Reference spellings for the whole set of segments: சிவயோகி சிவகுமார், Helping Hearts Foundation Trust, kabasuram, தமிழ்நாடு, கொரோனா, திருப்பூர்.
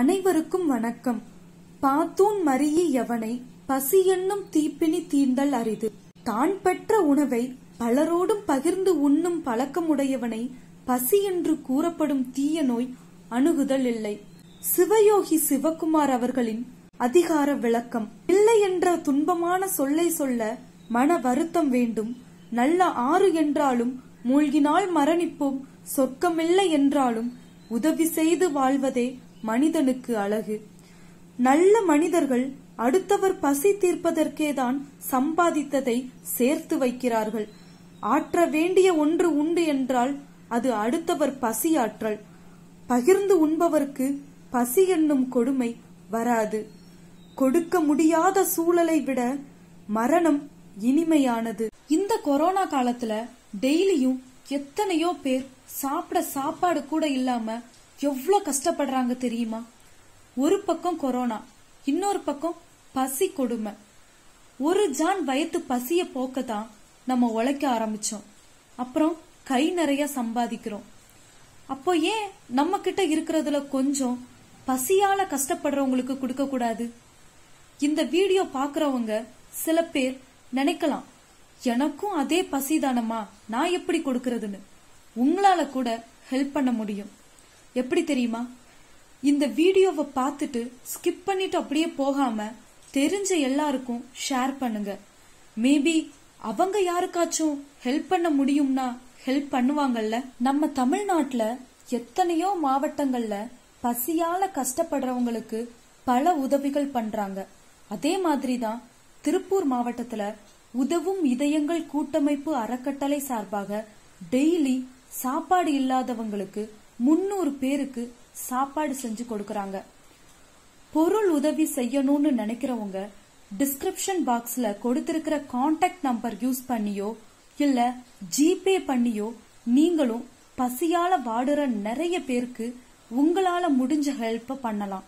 அனைவருக்கும் வணக்கம். பாத்தூன் மறியி எவனை பசி என்னும் தீப்பினி தீண்டல் அரிது. தான் பெற்ற உணவை பலரோடும் பகிர்ந்து உண்ணும் பழக்கமுடையவனை பசி என்று கூறப்படும் தீய நோய் அணுகுதல் இல்லை. சிவயோகி சிவகுமார் அவர்களின் அதிகார விளக்கம். இல்லை என்ற துன்பமான சொல்லை சொல்ல மன வருத்தம் வேண்டும். நல்ல ஆறு என்றாலும் மூழ்கினால் மரணிப்போம், சொர்க்கமில்லை என்றாலும் உதவி செய்து வாழ்வதே மனிதனுக்கு அழகு. நல்ல மனிதர்கள் அடுத்தவர் பசி தீர்ப்பதற்கேதான் சம்பாதித்ததை சேர்த்து வைக்கிறார்கள். ஆற்ற வேண்டிய ஒன்று உண்டு என்றால் அது அடுத்தவர் பசி ஆற்றல். பகிர்ந்து உண்பவருக்கு பசி என்னும் கொடுமை வராது. கொடுக்க முடியாத சூழலை விட மரணம் இனிமையானது. இந்த கொரோனா காலத்துல டெய்லியும் எத்தனையோ பேர் சாப்பிட சாப்பாடு கூட இல்லாம எவ்வளவு கஷ்டப்படுறாங்க தெரியுமா? ஒரு பக்கம் கொரோனா, இன்னொரு பக்கம் பசி கொடுமை. ஒரு ஜான் வயத்து பசிய போக்கதான் நம்ம உழைக்க ஆரம்பிச்சோம். அப்புறம் கை நிறைய சம்பாதிக்கிறோம். அப்போ ஏன் நம்ம கிட்ட இருக்கிறதுல கொஞ்சம் பசியால கஷ்டப்படுறவங்களுக்கு கொடுக்க கூடாது? இந்த வீடியோ பாக்குறவங்க சில பேர் நினைக்கலாம், எனக்கும் அதே பசிதானமா, நான் எப்படி கொடுக்கறதுன்னு. உங்களால கூட ஹெல்ப் பண்ண முடியும். எப்படி தெரியுமா? இந்த வீடியோவை பார்த்துட்டு ஸ்கிப் பண்ணிட்டு அப்படியே போகாம தெரிஞ்ச எல்லாருக்கும் ஷேர் பண்ணுங்க. மேபி அவங்க யாருக்காச்சும் ஹெல்ப் பண்ண முடியும்னா ஹெல்ப் பண்ணுவாங்கல்ல. நம்ம தமிழ்நாட்டுல எத்தனையோ மாவட்டங்கள்ல பசியால கஷ்டப்படுறவங்களுக்கு பல உதவிகள் பண்றாங்க. அதே மாதிரிதான் திருப்பூர் மாவட்டத்துல உதவும் இதயங்கள் கூட்டமைப்பு அறக்கட்டளை சார்பாக டெய்லி சாப்பாடு இல்லாதவங்களுக்கு 300 பேருக்கு சாப்பாடு செஞ்சு கொடுக்கறாங்க. பொருள் உதவி செய்யணும்னு நினைக்கிறவங்க டிஸ்கிரிப்ஷன் பாக்ஸ்ல கொடுத்திருக்கிற கான்டாக்ட் நம்பர் யூஸ் பண்ணியோ இல்ல ஜிபே பண்ணியோ நீங்களும் பசியால வாடுற நிறைய பேருக்கு உங்களால முடிஞ்ச ஹெல்ப் பண்ணலாம்.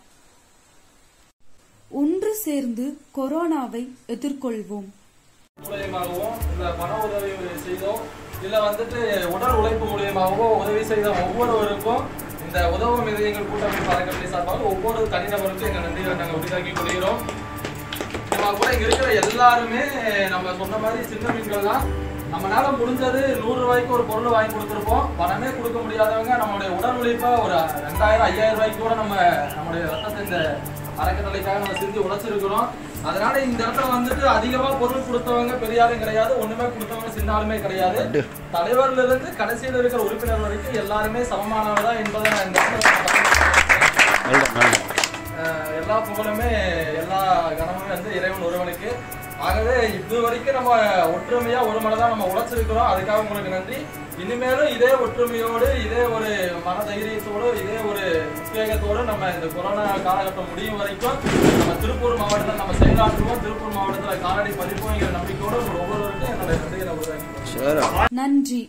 ஒன்று சேர்ந்து கொரோனாவை எதிர்கொள்வோம். இல்ல உடல் உழைப்பு மூலியமாகவோ உதவி செய்த ஒவ்வொருவருக்கும் இந்த உதவும் இதயங்கள் கூட்டமைப்பு அறக்கட்டளை சார்பாக ஒவ்வொரு தனிநபருக்கும் எங்க நன்றியை நாங்கள் உரித்தாக்கிக் கொள்கிறோம். நம்ம கூட இங்க இருக்கிற எல்லாருமே நம்ம சொன்ன மாதிரி சின்ன மீன்கள் தான். நம்மளால முடிஞ்சது 100 ரூபாய்க்கு ஒரு பொருள் வாங்கி கொடுத்துருப்போம். பணமே கொடுக்க முடியாதவங்க நம்மளுடைய உடல் உழைப்பா ஒரு 2000 - 5000 ரூபாய்க்கு கூட நம்மளுடைய ரத்தத்தை இந்த அறக்கட்டளைக்காக நம்ம செஞ்சு உழைச்சிருக்கிறோம். அதனால இந்த இடத்துல வந்துட்டு அதிகமா பொருள் கொடுத்தவங்க பெரியாரும் கிடையாது, ஒண்ணுமே கொடுத்தவங்க சின்னாலுமே கிடையாது. தலைவர்ல இருந்து கடைசியில இருக்கிற உறுப்பினர் வரைக்கும் எல்லாருமே சமமானவதா என்பதை எல்லா புகழுமே எல்லா கனமுமே வந்து இறைவன் ஒருவனுக்கு. ஆகவே இது வரைக்கும் நம்ம ஒற்றுமையா ஒரு மனதான் நம்ம உழைச்சிருக்கிறோம். அதுக்காக உங்களுக்கு நன்றி. இனிமேலும் இதே ஒற்றுமையோடு, இதே ஒரு மன தைரியத்தோடு, இதே ஒரு உத்வேகத்தோடு நம்ம இந்த கொரோனா காலகட்டம் முடியும் வரைக்கும் நம்ம திருப்பூர் மாவட்டத்தில் நம்ம செயலாற்றுவோம். திருப்பூர் மாவட்டத்தில் காலடி பதிப்போங்கிற நம்பிக்கையோடு ஒவ்வொருவருக்கும் என்னுடைய நன்றிகளை உருவாக்கி நன்றி.